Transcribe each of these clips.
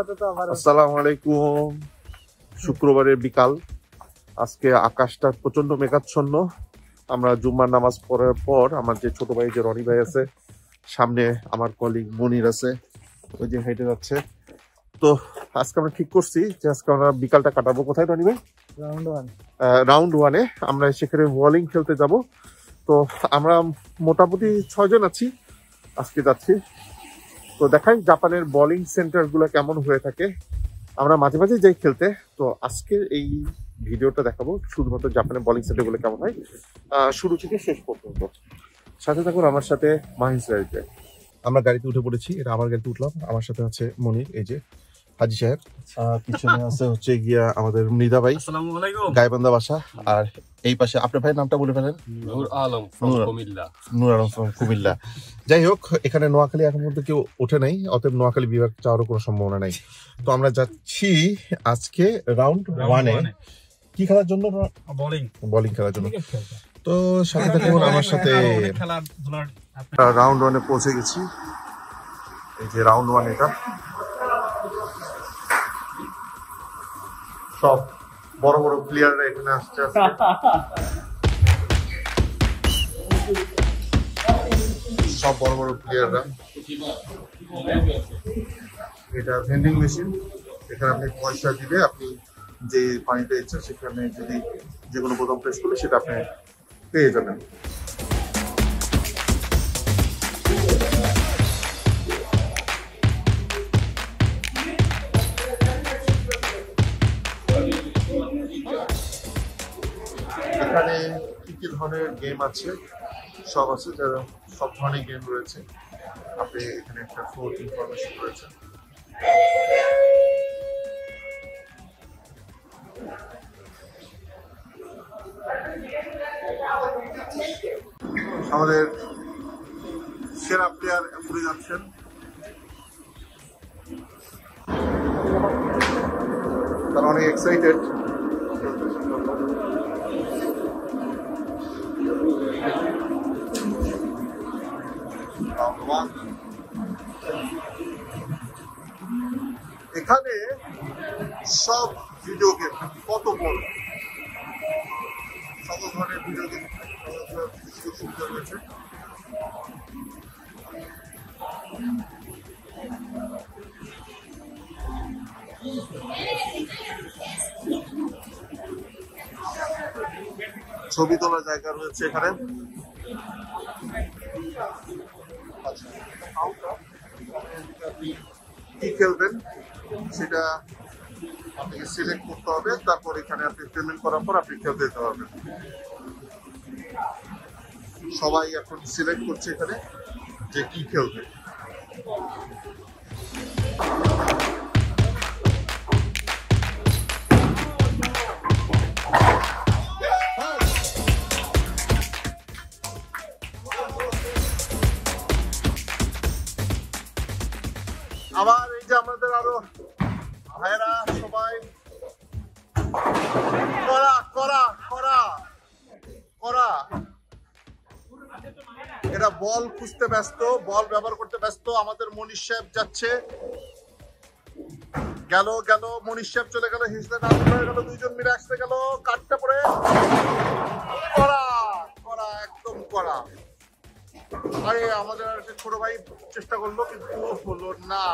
আসসালামু আলাইকুম। শুক্রবারের বিকাল, আজকে আকাশটা প্রচন্ড মেঘাচ্ছন্ন। আমরা জুম্মার নামাজ পড়ার পর আমার যে ছোট ভাই যে রনি ভাই আছে, সামনে আমার কলিগ মনির আছে, ওই যে হেঁটে যাচ্ছে। তো আজকে আমরা ঠিক করছি যে আজকে আমরা বিকালটা কাটাবো কোথায় রনি ভাই? রাউন্ড ওয়ানে আমরা সেখানে বোলিং খেলতে যাব। তো আমরা মোটামুটি 6 জন আছি, আজকে যাচ্ছি। তো দেখাই জাপানের বোলিং সেন্টারগুলো কেমন হয়ে থাকে, আমরা মাঝে মাঝে যাই খেলতে। তো আজকের এই ভিডিওটা দেখাবো শুধুমাত্র জাপানের বোলিং সেন্টারগুলো কেমন হয় শুরু থেকে শেষ পর্যন্ত। সাথে থাকুন আমার সাথে মাহিন সাহেবকে। আমরা গাড়িতে উঠে পড়েছি, এটা আমার গাড়িতে উঠলাম। আমার সাথে আছে মনির, এই যে হাজি সাহেব, পিছনে আছে হচ্ছে গিয়া আমাদের মৃদা ভাই, আসসালামু আলাইকুম, গাইবান্ধা বাসা। আর এই পাশে আপনার ভাই নামটা বলে ফেলেন, নূর আলম ফ্রম কুমিল্লা। নূর আলম ফ্রম কুমিল্লা। যাই হোক, এখানে নোয়াখালী এখন পর্যন্ত কেউ ওঠে নাই, অতএব নোয়াখালী বিভাগ চাওয়ারও কোনো সম্ভাবনা নাই। তো আমরা যাচ্ছি আজকে রাউন্ড ওয়ানে কি খেলার জন্য? বোলিং খেলার জন্য। তো সাথে থাকুন আমার সাথে। রাউন্ড ওয়ানে পৌঁছে গেছি, এই যে রাউন্ড ওয়ান, এটা সব বড় বড় প্লেয়াররা এখানে আসছে। এটা ভেন্ডিং মেশিন, এখানে আপনি পয়সা দিলে আপনি যে পানিটা ইচ্ছা সেখানে যদি যে কোনো বোতাম প্রেস করলে সেটা আপনি পেয়ে যাবেন। এখানে কি কি ধরনের গেম আছে সব আছে, যারা সব ধরনের গেম রয়েছে। আপনি এখানে একটা ফুল ইনফরমেশন রয়েছে। আমাদের সেরা প্লেয়ার ঘুরে যাচ্ছেন। তারা অনেক এক্সাইটেড। এখানে সব ভিডিও গেম, কত বড় সকল ধরনের ভিডিও গেম রয়েছে। ছবি তোলার জায়গা রয়েছে এখানে। কি খেলবেন সেটা আপনাকে সিলেক্ট করতে হবে, তারপর এখানে আপনি পেমেন্ট করার পর আপনি খেলতে যেতে পারবেন। সবাই এখন সিলেক্ট করছে এখানে যে কি খেলবে। আবার এই যে আমাদের আরো ভাইরা সবাই করা করা করা করা এরা বল খুঁজতে ব্যস্ত, বল ব্যবহার করতে ব্যস্ত। আমাদের মনিশ সাহেব যাচ্ছে, গেল মনিশ সাহেব চলে গেল, হিসলে না হয়ে গেল, দুইজন মিলে আসতে গেল, কাটতে পড়ে করা করা একদম করা। আরে আমাদের ছোট ভাই চেষ্টা করলো কিন্তু হলো না।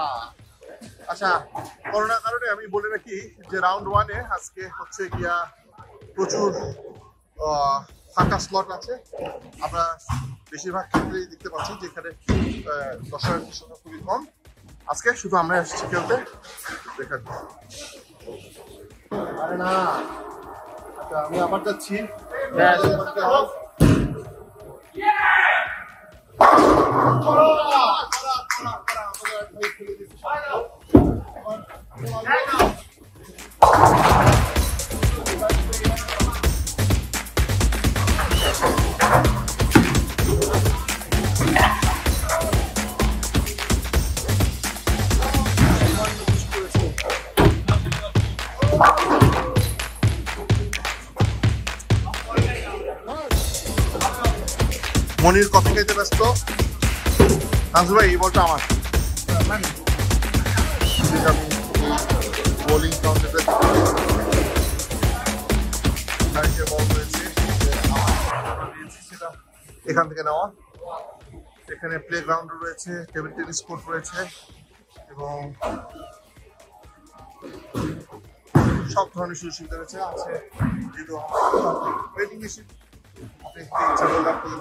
আচ্ছা, করোনার কারণে আমি বলে রাখি যে রাউন্ড ওয়ানে আজকে হচ্ছে গিয়া প্রচুর ফাঁকা স্লট আছে। আমরা বেশিরভাগ ক্ষেত্রেই দেখতে পাচ্ছি যে এখানে দর্শকের সংখ্যা খুবই কম। আজকে শুধু আমরা এসেছি খেলতে। দেখার আরে না, আচ্ছা আমি আবার যাচ্ছি। মনির কফি খেতে ব্যস্ত। নাজু ভাই, এই বলটা আমার, rolling down the এখান থেকে নেওয়া। এখানে প্লে গ্রাউন্ড রয়েছে, টেবিল টেনিস কোর্ট রয়েছে এবং সব ধরনের সুযোগ সুবিধা রয়েছে। আছে ওয়েটিং মেশিন, আপনি ইচ্ছা করলে আপনি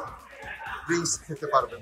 ড্রিঙ্কস খেতে পারবেন।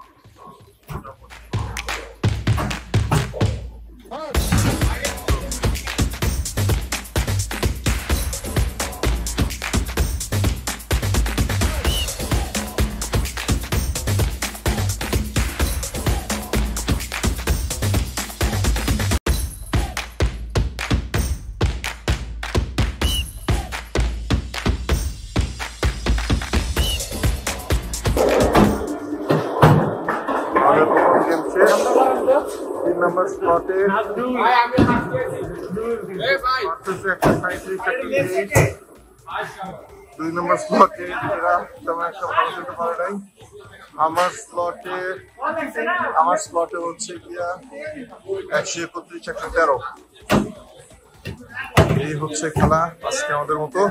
আমার স্লটে হচ্ছে গিয়া 131, 113। এই হচ্ছে খেলা আজকে আমাদের মতো।